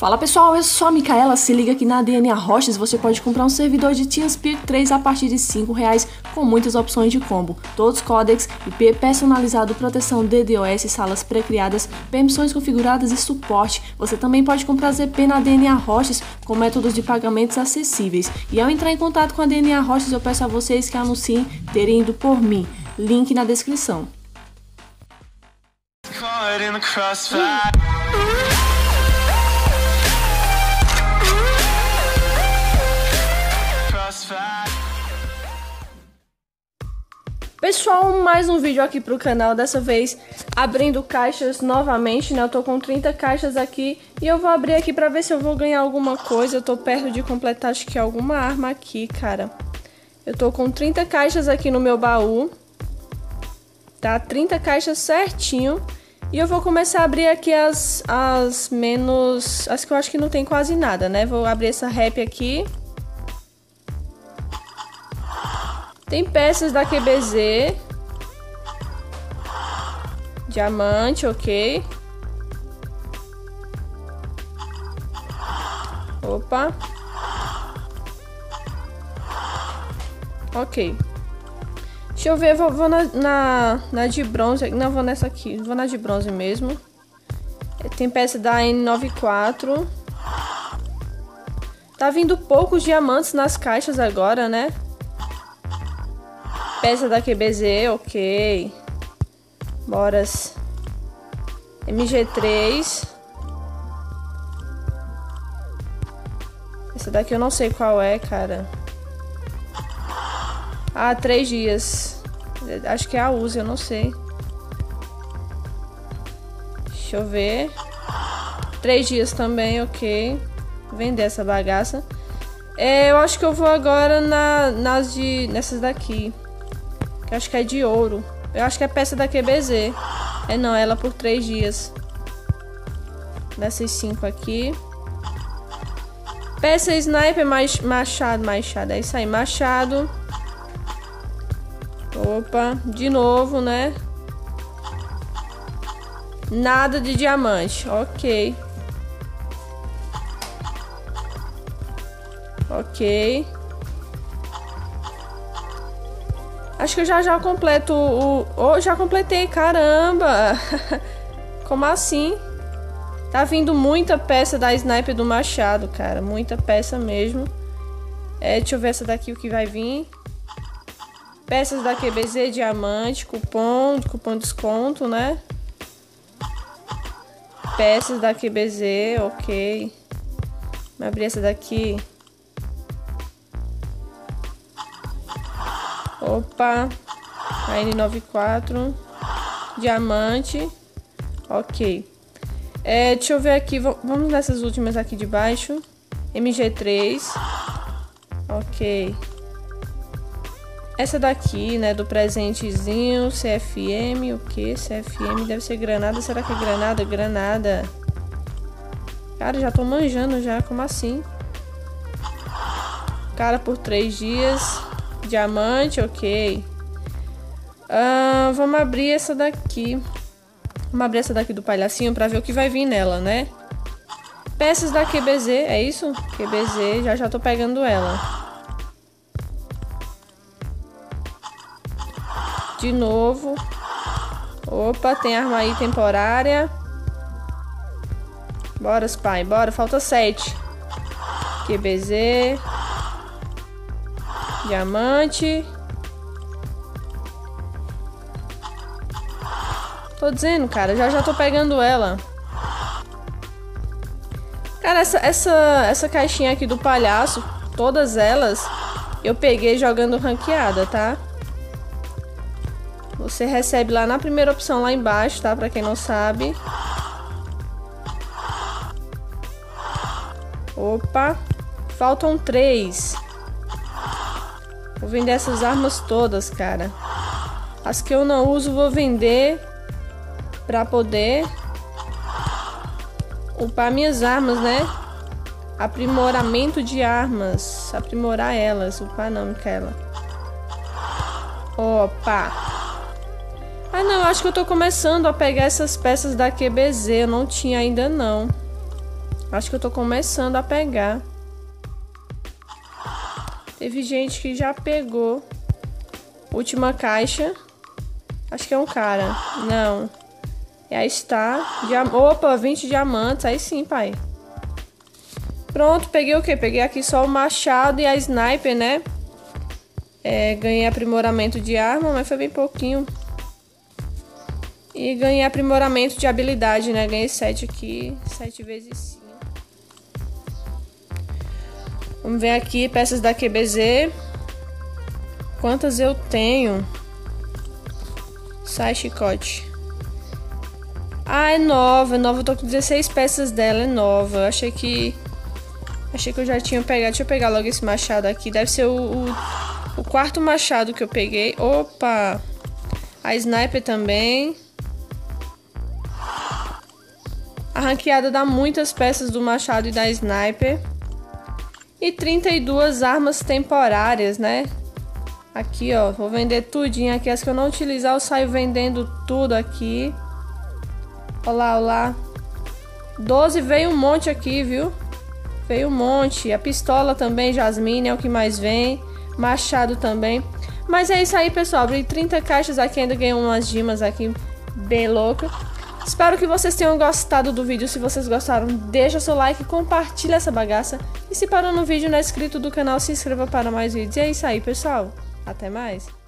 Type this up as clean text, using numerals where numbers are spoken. Fala pessoal, eu sou a Micaela, se liga que na DNA Hosts você pode comprar um servidor de TeamSpeak 3 a partir de R$5 com muitas opções de combo, todos codecs, IP personalizado, proteção DDoS, salas pré-criadas, permissões configuradas e suporte. Você também pode comprar ZP na DNA Hosts com métodos de pagamentos acessíveis. E ao entrar em contato com a DNA Hosts eu peço a vocês que anunciem terem ido por mim, link na descrição. Pessoal, mais um vídeo aqui pro canal, dessa vez abrindo caixas novamente, né? Eu tô com 30 caixas aqui e eu vou abrir aqui pra ver se eu vou ganhar alguma coisa. Eu tô perto de completar, acho que alguma arma aqui, cara. Eu tô com 30 caixas aqui no meu baú, tá? 30 caixas certinho. E eu vou começar a abrir aqui as que eu acho que não tem quase nada, né? Vou abrir essa rap aqui. Tem peças da QBZ, diamante, ok. Opa. Ok. Deixa eu ver, vou na de bronze, não, vou nessa aqui, vou na de bronze mesmo. Tem peça da N94. Tá vindo poucos diamantes nas caixas agora, né? Peça da QBZ, ok. Boras. MG3. Essa daqui eu não sei qual é, cara. Ah, 3 dias. Acho que é a Uzi, eu não sei. Deixa eu ver. 3 dias também, ok. Vender essa bagaça. É, eu acho que eu vou agora nessas daqui. Eu acho que é de ouro. Eu acho que é peça da QBZ. É não, ela por 3 dias. Dessas 5 aqui. Peça sniper, machado. É isso aí, machado. Opa, de novo, né? Nada de diamante, ok. Ok. Acho que eu já completo o... Oh, já completei, caramba! Como assim? Tá vindo muita peça da sniper do machado, cara. Muita peça mesmo. É, deixa eu ver essa daqui, o que vai vir. Peças da QBZ, diamante, cupom de desconto, né? Peças da QBZ, ok. Vou abrir essa daqui. Opa, a N94, diamante, ok. É, deixa eu ver aqui, vamos nessas últimas aqui de baixo. MG3, ok. Essa daqui, né, do presentezinho, CFM, o que? CFM, deve ser granada, será que é granada? Granada. Cara, já tô manjando já, como assim? Cara, por 3 dias... Diamante, ok. Vamos abrir essa daqui. Vamos abrir essa daqui do palhacinho pra ver o que vai vir nela, né? Peças da QBZ, é isso? QBZ, já tô pegando ela. De novo. Opa, tem arma aí temporária. Bora, pai, bora. Falta 7. QBZ. Diamante. Tô dizendo, cara, já tô pegando ela. Cara, essa caixinha aqui do palhaço, todas elas eu peguei jogando ranqueada, tá? Você recebe lá na primeira opção lá embaixo, tá? Pra quem não sabe. Opa. Faltam 3. Vou vender essas armas todas, cara. As que eu não uso, vou vender pra poder upar minhas armas, né? Aprimoramento de armas. Aprimorar elas. Upar não, Micaela. Opa. Ah, não. Acho que eu tô começando a pegar essas peças da QBZ. Eu não tinha ainda, não. Acho que eu tô começando a pegar. Teve gente que já pegou. Última caixa. Acho que é um cara. Não. E aí está. Opa, 20 diamantes. Aí sim, pai. Pronto, peguei o quê? Peguei aqui só o machado e a sniper, né? É, ganhei aprimoramento de arma, mas foi bem pouquinho. E ganhei aprimoramento de habilidade, né? Ganhei 7 aqui. 7 vezes 5. Vamos ver aqui. Peças da QBZ. Quantas eu tenho? Sai, chicote. Ah, é nova, eu tô com 16 peças dela, é nova. Achei que eu já tinha pegado. Deixa eu pegar logo esse machado aqui. Deve ser o quarto machado que eu peguei. Opa! A sniper também. A ranqueada dá muitas peças do machado e da sniper. E 32 armas temporárias, né? Aqui, ó. Vou vender tudinho aqui. As que eu não utilizar, eu saio vendendo tudo aqui. Olá, olá. 12 veio um monte aqui, viu? Veio um monte. A pistola também, Jasmine, é o que mais vem. Machado também. Mas é isso aí, pessoal. Abri 30 caixas aqui, ainda ganhei umas gemas aqui. Bem louca. Espero que vocês tenham gostado do vídeo. Se vocês gostaram, deixa seu like, compartilha essa bagaça. E se parou no vídeo, não é inscrito do canal, se inscreva para mais vídeos. E é isso aí, pessoal. Até mais.